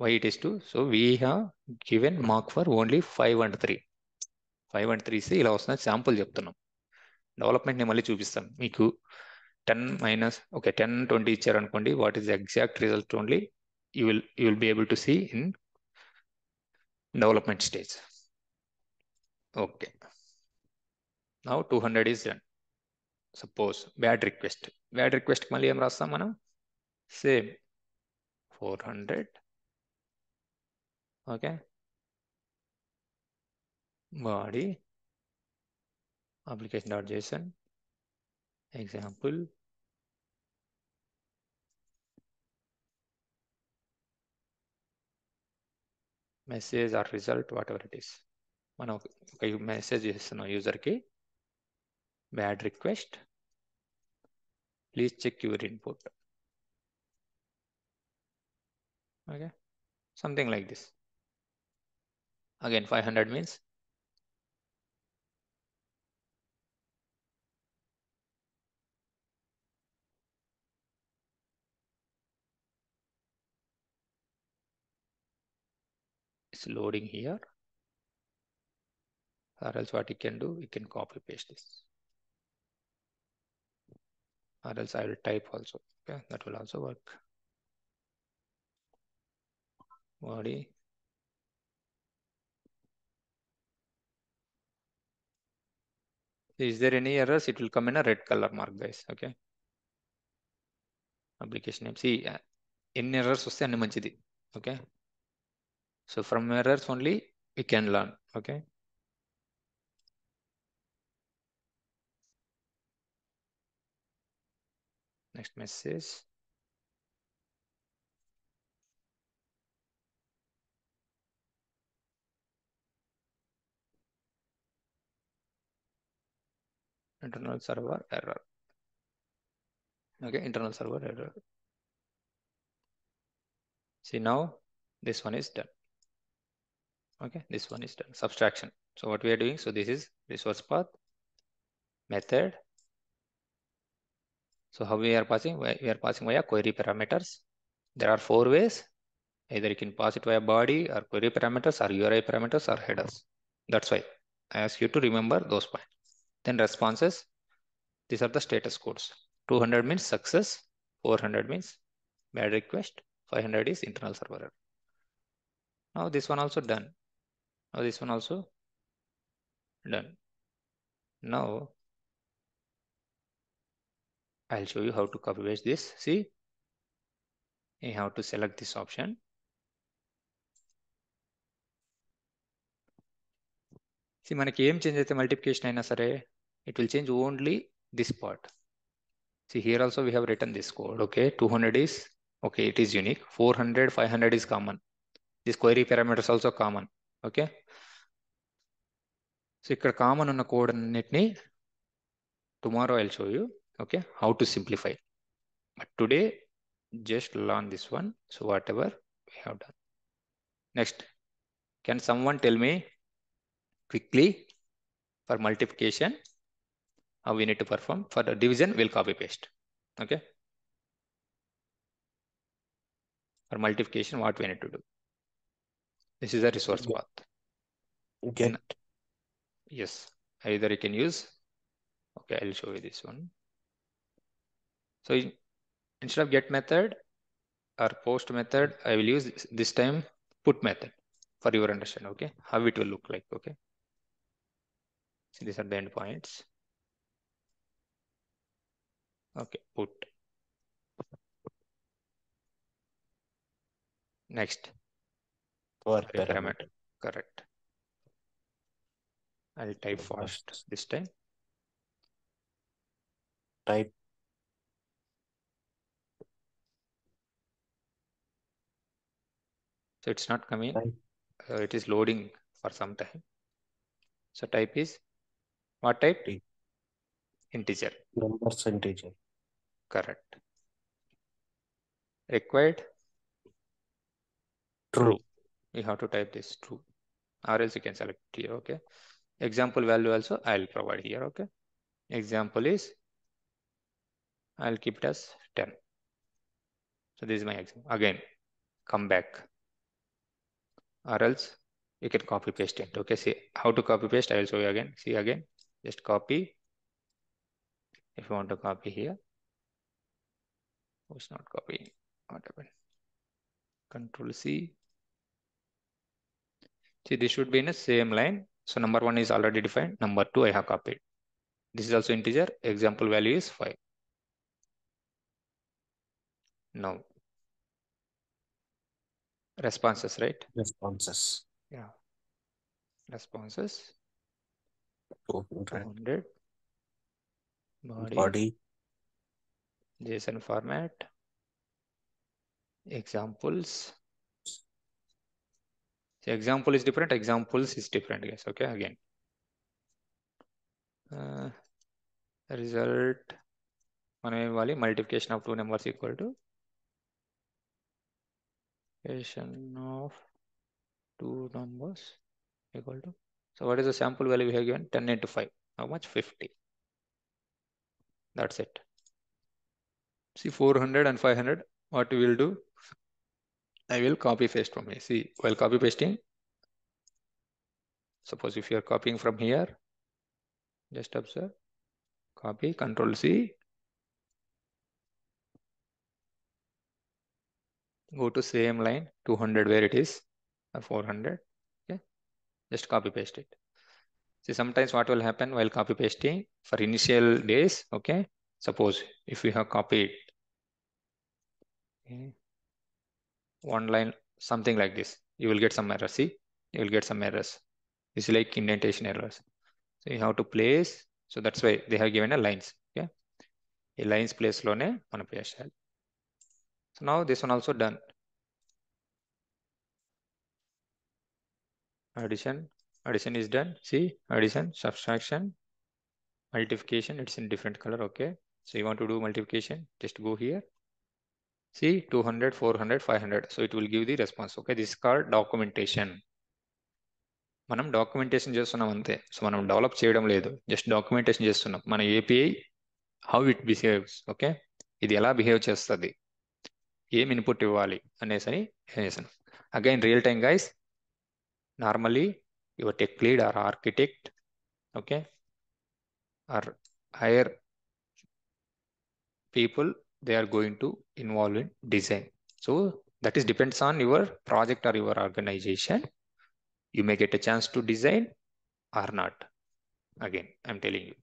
Why it is two? So we have given mark for only five and three. Five and three see ilosna sample cheptunam. Development ne malli chupistam. Meeku ten minus okay ten twenty ichcharu anukondi. What is the exact result only? You will you will be able to see in development stage. Okay. Now two hundred is done. Suppose bad request bad request malli em rastam manam same four hundred. Okay, body application.json example message or result, whatever it is. Mana okay, message is no user ki bad request. Please check your input. Okay, something like this. Again, five hundred means it's loading here. Or else, what you can do, you can copy paste this. Or else I will type also. Okay, that will also work. Body. Is there any errors? It will come in a red color mark, guys. Okay. Application name. See, any errors is manchidi. Okay. So from errors only we can learn. Okay. Next message. Internal server error. Okay, internal server error. See, now this one is done. Okay, this one is done, subtraction. So what we are doing, so this is resource path method. So how we are passing? We are passing via query parameters. There are four ways. Either you can pass it via body or query parameters or U R I parameters or headers. That's why I ask you to remember those points. Then responses. These are the status codes. two hundred means success. four hundred means bad request. five hundred is internal server error. Now this one also done. Now this one also done. Now I'll show you how to copy paste this. See, you have to select this option. See, manaki em change aithe multiplication aina sare, it will change only this part. See, here also we have written this code. Okay, two hundred is okay, it is unique. four hundred, five hundred is common. This query parameter is also common. Okay, so ikkada common unna code annitni tomorrow I'll show you, okay, how to simplify. But today just learn this one. So whatever we have done. Next, can someone tell me quickly for multiplication how we need to perform? For the division we'll copy paste. Okay, for multiplication what we need to do, this is a resource path. Okay, yes, either you can use, okay, I'll show you this one. So instead of get method or post method, I will use this, this time put method for your understanding. Okay, how it will look like. Okay, so these are the endpoints. Okay, put. Next, for parameter. parameter. Correct. I'll type first this time. Type. So it's not coming. Uh, it is loading for some time. So type is what type? T. Integer. Numbers integer. Correct. Required. True. True. We have to type this true, or else you can select here. Okay. Example value also I'll provide here. Okay. Example is, I'll keep it as ten. So this is my example. Again, come back. Or else you can copy paste it. Okay, see how to copy paste. I will show you again. See again, just copy. If you want to copy here, who's not copying? What happened? Control C. See, this should be in the same line. So number one is already defined. Number two, I have copied. This is also integer. Example value is five. Now, responses, right? Responses. Yeah. Responses. two hundred. Body. Body. JSON format. Examples. So example is different. Examples is different, guys. Okay, again. Uh, result. Multiplication of two numbers equal to of two numbers equal to, so what is the sample value we have given? ten into five, how much? fifty. That's it. See, four hundred and five hundred, what we will do, I will copy paste from here. See, while copy pasting, suppose if you are copying from here, just observe, copy, control C, go to same line, two hundred where it is, or four hundred. Okay, just copy paste it. See, sometimes what will happen while copy pasting for initial days. Okay, suppose if we have copied, okay, one line, something like this, you will get some errors. See, you will get some errors. It's like indentation errors. So you have to place. So that's why they have given a lines. Okay, a lines place lone on a PSL. So now this one also done. Addition, addition is done. See, addition, subtraction, multiplication, it's in different color. Okay, so you want to do multiplication, just go here. See, two hundred, four hundred, five hundred. So it will give the response. Okay, this is called documentation. మనం documentation చేస్తున్నాం అంతే. So మనం develop చేయడం లేదు, just documentation చేస్తున్నాం. మన API how it behaves, okay, ఇది ఎలా బిహేవ్ చేస్తుంది, ఏం ఇన్పుట్ ఇవ్వాలి అనేసని చేసాను. Again real time guys, normally your tech lead or architect, okay, or higher people, they are going to involve in design. So that is depends on your project or your organization. You may get a chance to design or not. Again, I'm telling you.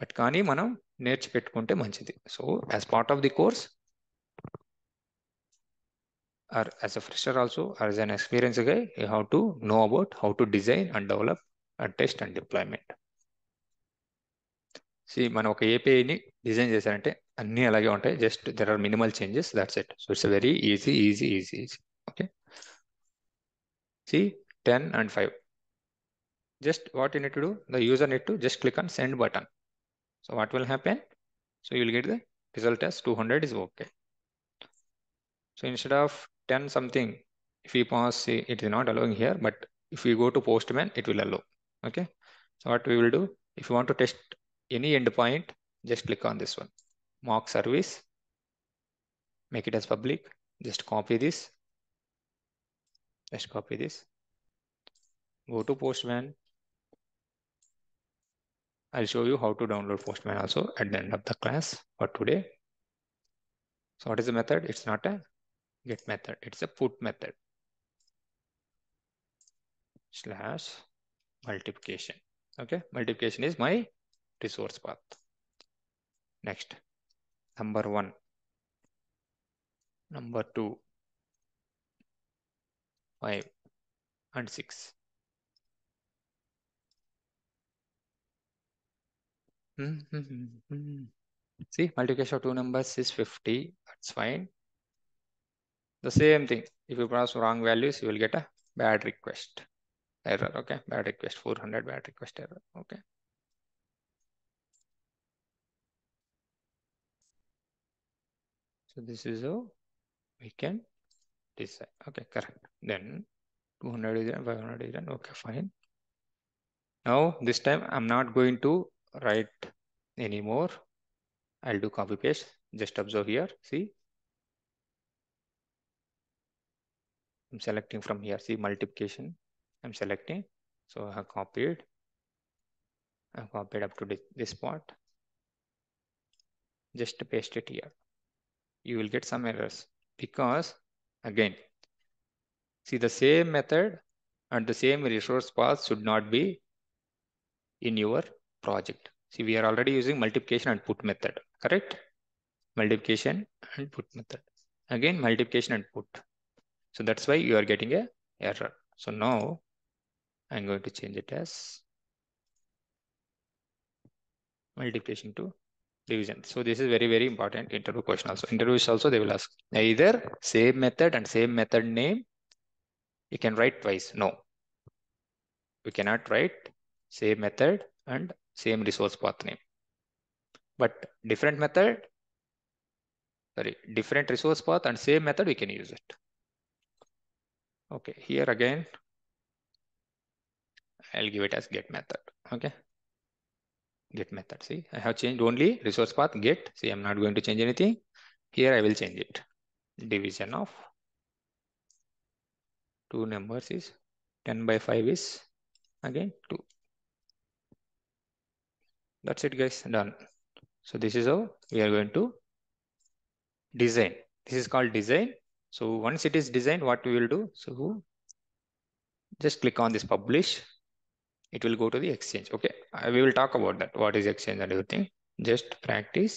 But kani manam nerchu pettukunte manchidi. So as part of the course, or as a fresher also, or as an experienced guy, you have to know about how to design and develop and test and deployment. See, మనం ఒక ఏపీఐని design చేశారంటే అన్నీ అలాగే ఉంటాయి, just there are minimal changes, that's it. So it's very easy easy easy easy okay. See ten and five, just what you need to do, the user need to just click on send button. So what will happen, so you will get the result as two hundred is okay. So instead of ten something, if you pass, it is not allowing here, but if you go to Postman it will allow, okay. So what we will do, if you want to test any endpoint, just click on this one, mock service, make it as public, just copy this, just copy this, go to Postman. I'll show you how to download Postman also at the end of the class for today. So what is the method? It's not a get method, it's a put method, slash multiplication, okay. Multiplication is my resource path. Next, number one, number two, five, and six. Mm-hmm. See, multiplication of two numbers is fifty. That's fine. The same thing. If you pass wrong values, you will get a bad request error. Okay, bad request four hundred, bad request error. Okay. So this is how we can decide. Okay, correct. Then two hundred is done, five hundred is done. Okay, fine. Now this time I'm not going to write anymore. I'll do copy paste. Just observe here. See, I'm selecting from here. See, multiplication. I'm selecting. So I have copied. I have copied up to this part. Just paste it here. You will get some errors because again, see, the same method and the same resource path should not be in your project. See, we are already using multiplication and put method, correct? Multiplication and put method. Again, multiplication and put. So that's why you are getting a error. So now I'm going to change it as multiplication to division. So this is very, very important interview question also. Interviews also, they will ask either same method and same method name. You can write twice. No, we cannot write same method and same resource path name, but different method, sorry, different resource path and same method, we can use it. Okay, here again, I'll give it as get method. Okay. Get method. See, I have changed only resource path get. See, I'm not going to change anything. Here I will change it. Division of two numbers is ten by five is again two. That's it, guys. Done. So this is how we are going to design. This is called design. So once it is designed, what we will do? So just click on this publish. It will go to the Exchange. Okay, we will talk about that. What is Exchange and everything. Just practice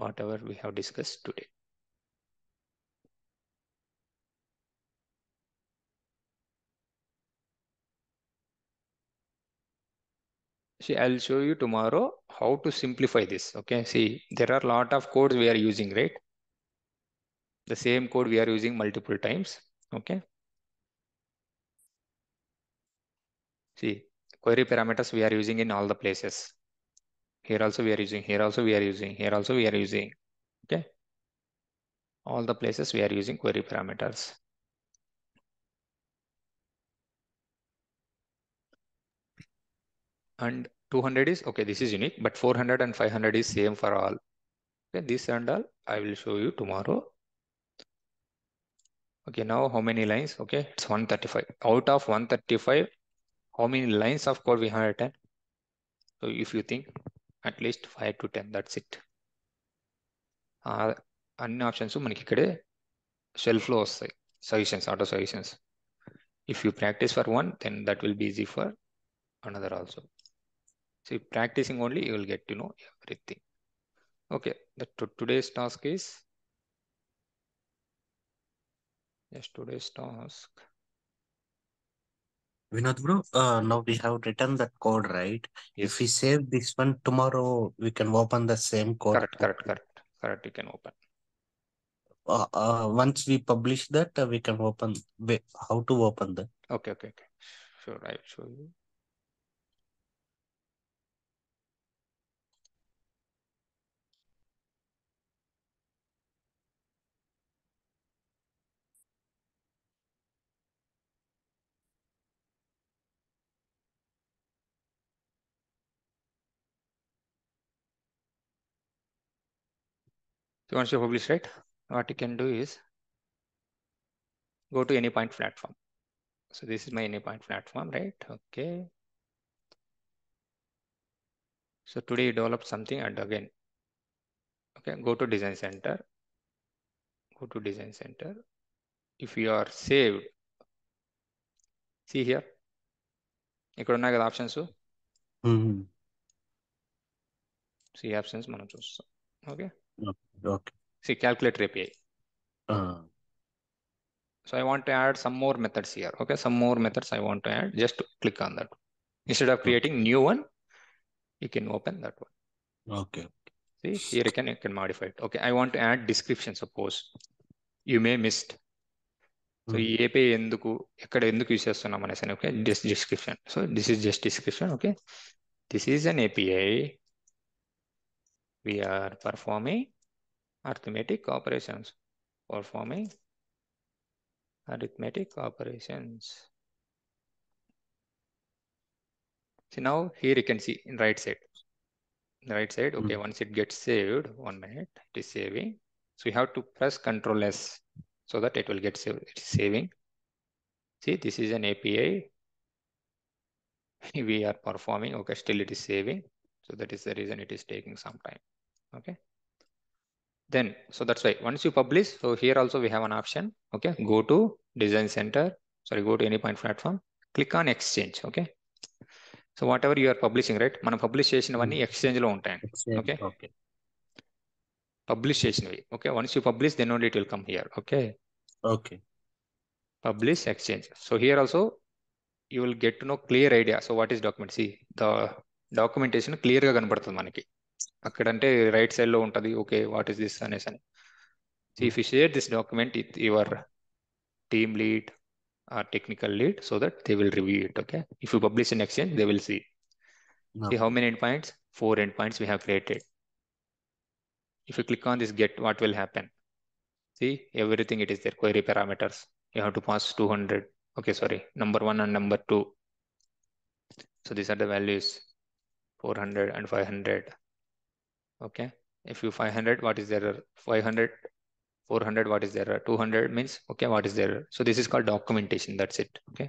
whatever we have discussed today. See, I'll show you tomorrow how to simplify this. Okay, see, there are a lot of codes we are using, right? The same code we are using multiple times. Okay. See, query parameters we are using in all the places. Here also we are using, here also we are using, here also we are using, okay? All the places we are using query parameters. and two hundred is, okay, this is unique, but four hundred and five hundred is same for all. Okay, this and all, I will show you tomorrow. Okay, now how many lines? Okay, it's one thirty-five. Out of one thirty-five, how many lines of code we have written? So if you think at least five to ten, that's it. Uh, and options, shell flows, solutions, auto solutions. If you practice for one, then that will be easy for another also. So if practicing only, you will get to know everything. Okay, the today's task is, yes, today's task. Vinod bro, uh, now we have written that code, right? Yes. If we save this one tomorrow, we can open the same code. Correct, correct, correct, correct. You can open. Uh, uh, once we publish that, uh, we can open. Wait, how to open that? Okay, okay, okay. Sure, I'll show you. So once you publish, right, what you can do is go to Anypoint Platform. So this is my Anypoint Platform, right? Okay. So today you develop something, and again, okay, go to Design Center. Go to Design Center. If you are saved, see here. You could not get options. Mm-hmm. See options, okay. Okay. See, calculator A P I. Uh, so I want to add some more methods here. Okay, some more methods I want to add. Just click on that. Instead of creating new one, you can open that one. Okay. See, here you can, you can modify it. Okay, I want to add description, suppose. You may missed. So mm-hmm. A P I enduku, ekkada enduku use chestunam anasani, okay, this description. So this is just description, okay. This is an A P I. We are performing arithmetic operations, performing arithmetic operations. See now here you can see in right side, in right side. Okay. Mm-hmm. Once it gets saved, one minute, it is saving. So you have to press Control S so that it will get saved. It is saving. See, this is an A P I. We are performing. Okay. Still it is saving. So that is the reason it is taking some time. Okay. Then, so that's why once you publish, so here also we have an option. Okay. Go to Design Center. Sorry, go to Anypoint Platform. Click on Exchange. Okay. So whatever you are publishing, right? Mana publication vani exchange lo untayi. Okay. Okay. Publication. Okay. Once you publish, then only it will come here. Okay. Okay. Publish Exchange. So here also you will get to know clear idea. So what is document? See the documentation clear ga kanapadtadi manaki akkadante right side lo untadi. Okay, what is this anesani? See, if you share this document with your team lead or technical lead so that they will review it. Okay, if you publish in Exchange, they will see. No. See how many endpoints? Four endpoints we have created. If you click on this get, what will happen? See, everything it is there. Query parameters you have to pass two hundred. Okay, sorry, number one and number two. So these are the values. four hundred and five hundred. Okay. If you five hundred, what is the error? five hundred, four hundred, what is the error? two hundred means, okay, what is the error? So this is called documentation. That's it. Okay.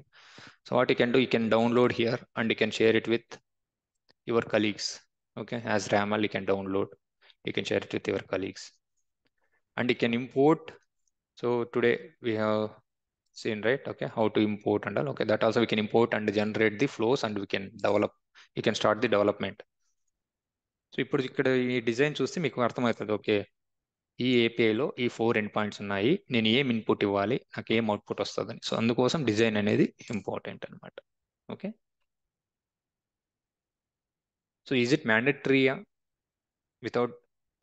So what you can do, you can download here and you can share it with your colleagues. Okay. As RAML, you can download. You can share it with your colleagues. And you can import. So today we have seen, right? Okay. How to import and all. Okay. That also we can import and generate the flows and we can develop. You can start the development. So, if you design, choose the okay, E A P I lo, E four endpoints unnai, nenu em input ivvali, naaku em output vastadani. So, andukosam design anedi important anamata. Okay. So, is it mandatory uh, without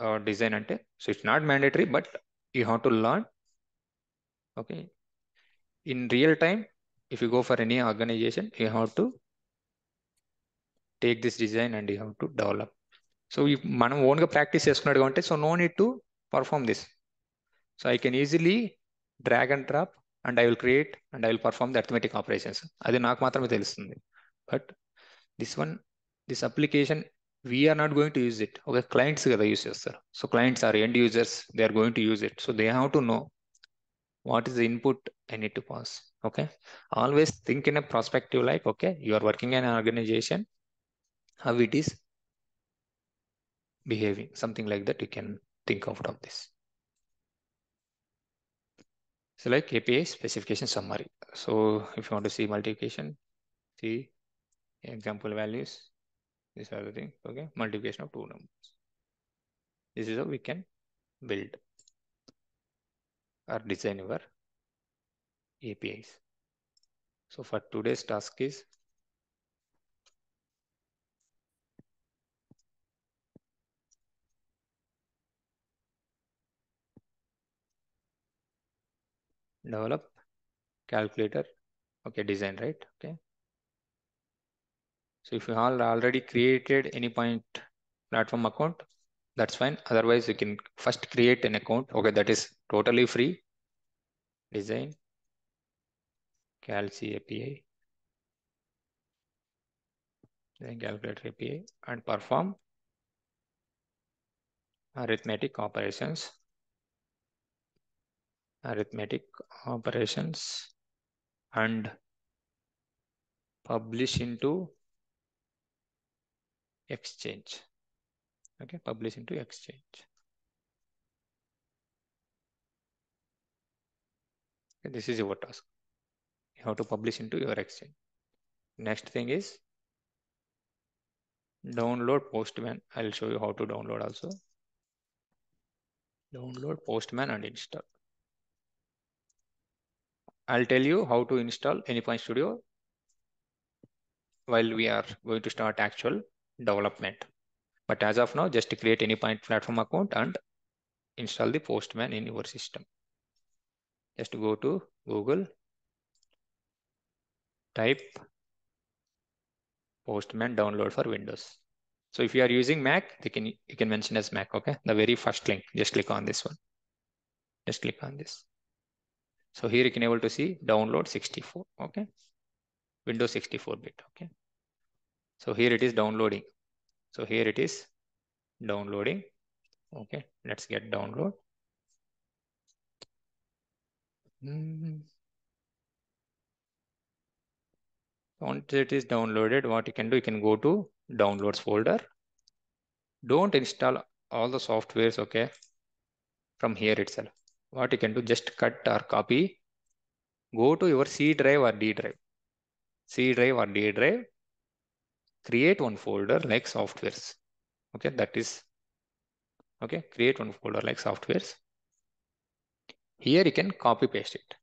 uh, design ante? So, it's not mandatory, but you have to learn. Okay. In real time, if you go for any organization, you have to take this design and you have to develop. So if manam own ga practice chestunadu ante, so no need to perform this. So I can easily drag and drop and I will create and I will perform the arithmetic operations. Adi naaku maatrame telustundi, but this one this application, we are not going to use it. Okay, clients are the users, sir. So clients are end users. They are going to use it. So they have to know what is the input I need to pass. Okay. Always think in a prospective like, okay, you are working in an organization, how it is behaving, something like that. You can think out of this. So like A P I specification summary. So if you want to see multiplication, see example values. These are the things. Okay. Multiplication of two numbers. This is how we can build or design our A P Is. So for today's task is develop calculator. Okay, design, right? Okay. So if you all already created Anypoint Platform account, that's fine. Otherwise, you can first create an account. Okay, that is totally free. Design Calc A P I, then calculator A P I, and perform arithmetic operations. Arithmetic operations and publish into Exchange. Okay, publish into Exchange. Okay, this is your task. You have to publish into your Exchange. Next thing is download Postman. I'll show you how to download also. Download Postman and install. I'll tell you how to install Anypoint Studio while we are going to start actual development. But as of now, just create Anypoint Platform account and install the Postman in your system. Just go to Google, type Postman download for Windows. So if you are using Mac, they can, you can mention as Mac. Okay, the very first link. Just click on this one. Just click on this. So here you can able to see download sixty-four. Okay, Windows sixty-four bit. Okay. So here it is downloading. So here it is downloading. Okay, let's get download. Mm. Once it is downloaded, what you can do, you can go to downloads folder. Don't install all the softwares, okay, from here itself. What you can do, just cut or copy. Go to your C drive or D drive. C drive or D drive. Create one folder like softwares. Okay, that is, okay, create one folder like softwares. Here you can copy paste it.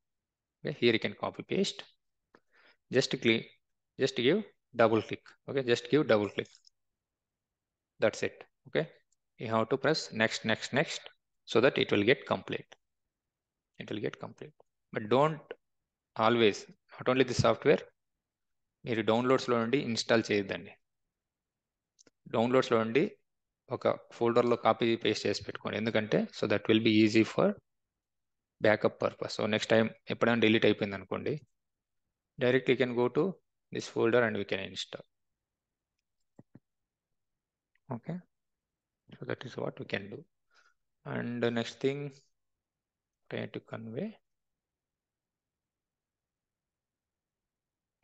Okay, here you can copy paste. Just click, just give double click. Okay, just give double click. That's it. Okay, you have to press next, next, next, so that it will get complete. It will get complete. But don't always, not only the software, మీరు డౌన్లోడ్స్లో నుండి install చేయొద్దండి. డౌన్లోడ్స్లో నుండి ఒక ఫోల్డర్లో copy paste చేసి పెట్టుకోండి. ఎందుకంటే so that will be easy for backup purpose. So next time ఎప్పుడైనా delete అయిపోయింది అనుకోండి, direct you can go to this folder and we can install. Okay, so that is what we can do. And next thing try to convey.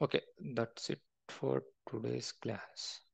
Okay, that's it for today's class.